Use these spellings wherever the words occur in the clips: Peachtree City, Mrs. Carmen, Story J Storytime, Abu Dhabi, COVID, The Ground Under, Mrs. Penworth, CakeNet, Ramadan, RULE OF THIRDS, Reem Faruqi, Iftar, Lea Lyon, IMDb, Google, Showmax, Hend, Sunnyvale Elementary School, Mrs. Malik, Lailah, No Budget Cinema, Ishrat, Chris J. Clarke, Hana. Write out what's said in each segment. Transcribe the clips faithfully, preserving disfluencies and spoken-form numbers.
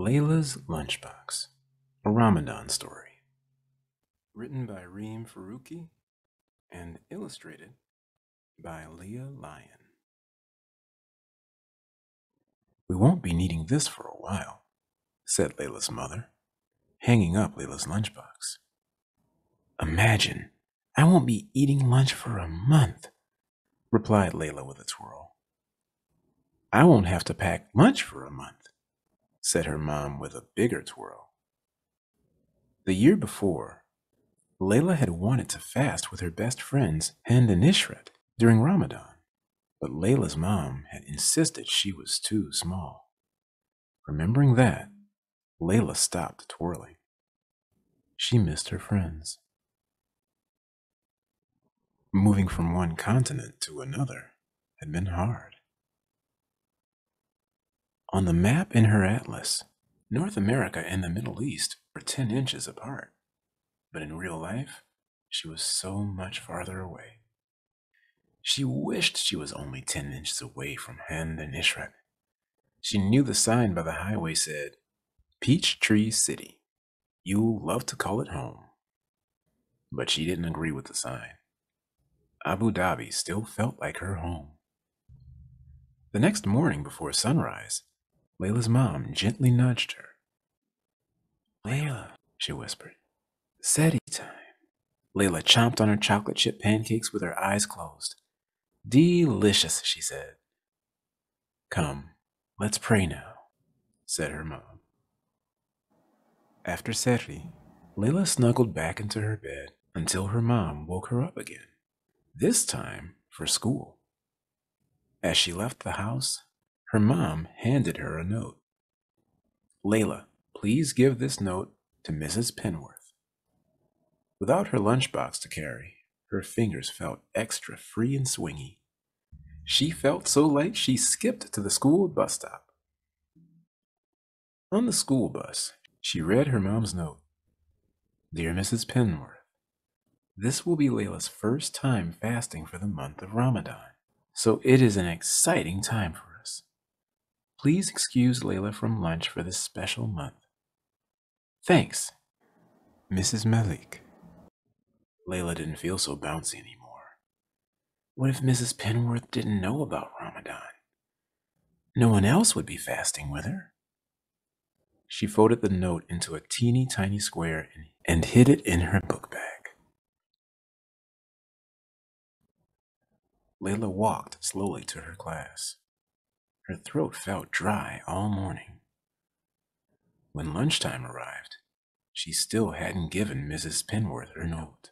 Lailah's Lunchbox, a Ramadan story. Written by Reem Faruqi and illustrated by Lea Lyon. We won't be needing this for a while, said Lailah's mother, hanging up Lailah's lunchbox. Imagine, I won't be eating lunch for a month, replied Lailah with a twirl. I won't have to pack lunch for a month, said her mom with a bigger twirl. The year before, Lailah had wanted to fast with her best friends, Hend and Ishrat, during Ramadan, but Lailah's mom had insisted she was too small. Remembering that, Lailah stopped twirling. She missed her friends. Moving from one continent to another had been hard. On the map in her atlas, North America and the Middle East were ten inches apart, but in real life, she was so much farther away. She wished she was only ten inches away from Hend and Ishrat. She knew the sign by the highway said, Peachtree City. You'll love to call it home. But she didn't agree with the sign. Abu Dhabi still felt like her home. The next morning before sunrise, Lailah's mom gently nudged her. Lailah, she whispered. Seti time. Lailah chomped on her chocolate chip pancakes with her eyes closed. Delicious, she said. Come, let's pray now, said her mom. After Seti, Lailah snuggled back into her bed until her mom woke her up again, this time for school. As she left the house, her mom handed her a note. Lailah, please give this note to Missus Penworth. Without her lunchbox to carry, her fingers felt extra free and swingy. She felt so light she skipped to the school bus stop. On the school bus, she read her mom's note. Dear Missus Penworth, this will be Lailah's first time fasting for the month of Ramadan, so it is an exciting time for her. Please excuse Lailah from lunch for this special month. Thanks, Missus Malik. Lailah didn't feel so bouncy anymore. What if Missus Penworth didn't know about Ramadan? No one else would be fasting with her. She folded the note into a teeny tiny square and hid it in her book bag. Lailah walked slowly to her class. Her throat felt dry all morning. When lunchtime arrived, she still hadn't given Missus Penworth her note.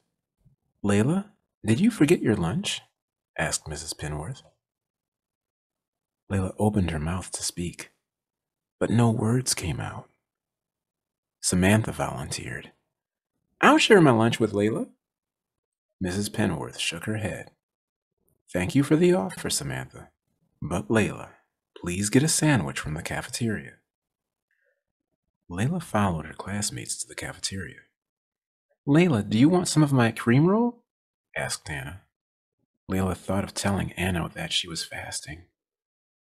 Lailah, did you forget your lunch? Asked Missus Penworth. Lailah opened her mouth to speak, but no words came out. Samantha volunteered. I'll share my lunch with Lailah. Missus Penworth shook her head. Thank you for the offer, Samantha, but Lailah, please get a sandwich from the cafeteria. Lailah followed her classmates to the cafeteria. Lailah, do you want some of my cream roll? Asked Hana. Lailah thought of telling Hana that she was fasting,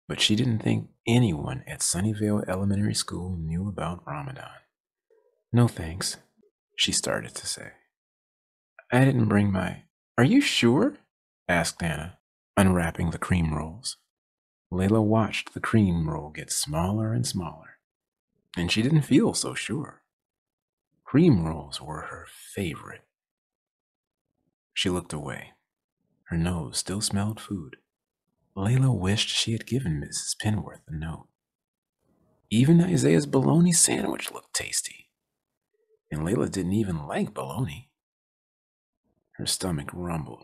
but she didn't think anyone at Sunnyvale Elementary School knew about Ramadan. No thanks, she started to say. I didn't bring my... Are you sure? Asked Hana, unwrapping the cream rolls. Lailah watched the cream roll get smaller and smaller, and she didn't feel so sure. Cream rolls were her favorite. She looked away. Her nose still smelled food. Lailah wished she had given Missus Penworth a note. Even Isaiah's bologna sandwich looked tasty, and Lailah didn't even like bologna. Her stomach rumbled.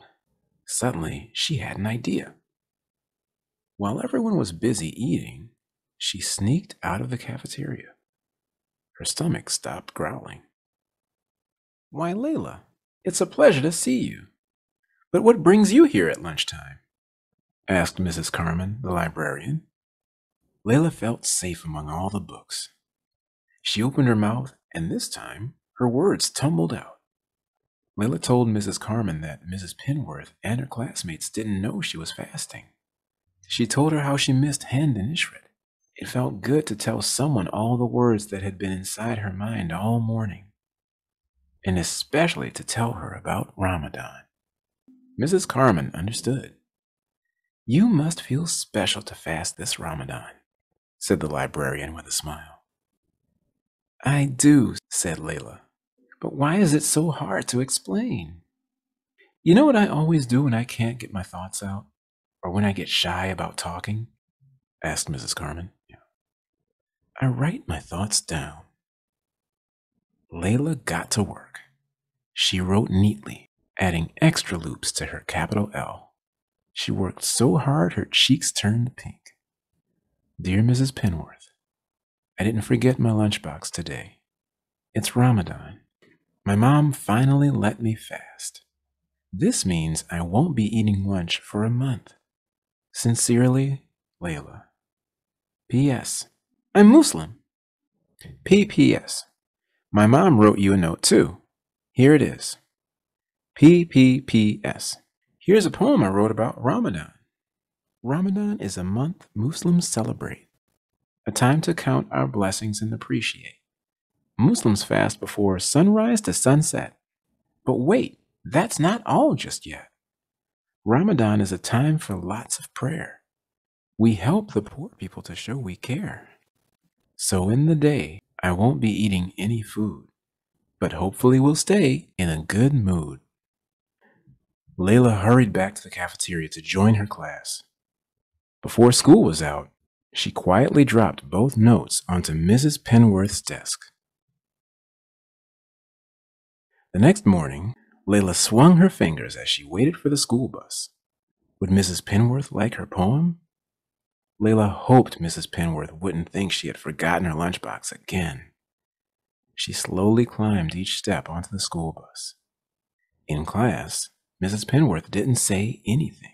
Suddenly, she had an idea. While everyone was busy eating, she sneaked out of the cafeteria. Her stomach stopped growling. Why, Lailah, it's a pleasure to see you. But what brings you here at lunchtime? Asked Missus Carmen, the librarian. Lailah felt safe among all the books. She opened her mouth, and this time, her words tumbled out. Lailah told Missus Carmen that Missus Penworth and her classmates didn't know she was fasting. She told her how she missed Hend and Ishrat, It felt good to tell someone all the words that had been inside her mind all morning, and especially to tell her about Ramadan. Missus Carmen understood. "You must feel special to fast this Ramadan," said the librarian with a smile. "I do," said Lailah, "but why is it so hard to explain? You know what I always do when I can't get my thoughts out, or when I get shy about talking?" asked Missus Carmen. "I write my thoughts down." Lailah got to work. She wrote neatly, adding extra loops to her capital L. She worked so hard her cheeks turned pink. "Dear Missus Penworth, I didn't forget my lunchbox today. It's Ramadan. My mom finally let me fast. This means I won't be eating lunch for a month. Sincerely, Lailah. P S. I'm Muslim. P P S. My mom wrote you a note too. Here it is. P P P S. Here's a poem I wrote about Ramadan. Ramadan is a month Muslims celebrate, a time to count our blessings and appreciate. Muslims fast before sunrise to sunset. But wait, that's not all just yet. Ramadan is a time for lots of prayer. We help the poor people to show we care. So in the day, I won't be eating any food, but hopefully we'll stay in a good mood." Lailah hurried back to the cafeteria to join her class. Before school was out, she quietly dropped both notes onto Missus Penworth's desk. The next morning, Lailah swung her fingers as she waited for the school bus. Would Missus Penworth like her poem? Lailah hoped Missus Penworth wouldn't think she had forgotten her lunchbox again. She slowly climbed each step onto the school bus. In class, Missus Penworth didn't say anything,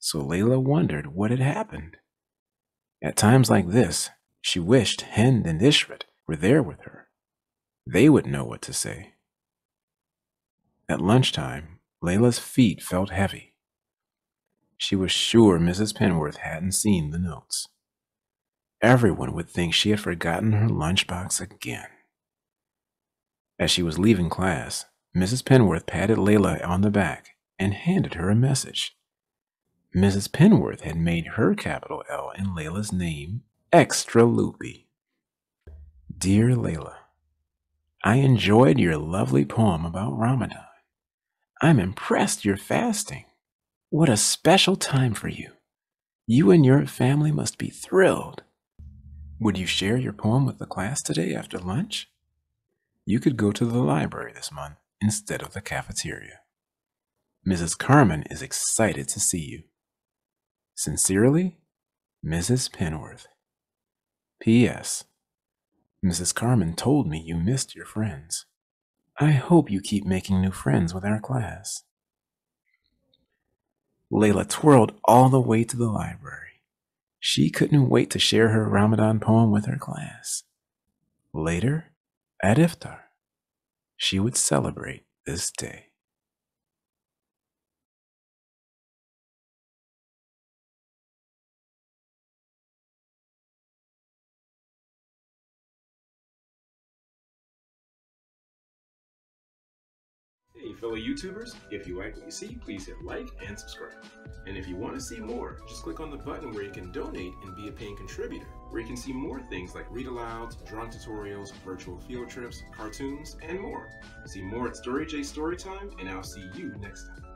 so Lailah wondered what had happened. At times like this, she wished Hend and Ishrat were there with her. They would know what to say. At lunchtime, Lailah's feet felt heavy. She was sure Missus Penworth hadn't seen the notes. Everyone would think she had forgotten her lunchbox again. As she was leaving class, Missus Penworth patted Lailah on the back and handed her a message. Missus Penworth had made her capital L in Lailah's name extra loopy. "Dear Lailah, I enjoyed your lovely poem about Ramadan. I'm impressed you're fasting. What a special time for you. You and your family must be thrilled. Would you share your poem with the class today after lunch? You could go to the library this month instead of the cafeteria. Missus Carmen is excited to see you. Sincerely, Missus Penworth. P S. Missus Carmen told me you missed your friends. I hope you keep making new friends with our class." Lailah twirled all the way to the library. She couldn't wait to share her Ramadan poem with her class. Later, at Iftar, she would celebrate this day. Hey fellow YouTubers, if you like what you see, please hit like and subscribe. And if you want to see more, just click on the button where you can donate and be a paying contributor, where you can see more things like read alouds, drawing tutorials, virtual field trips, cartoons, and more. See more at Story J Storytime, and I'll see you next time.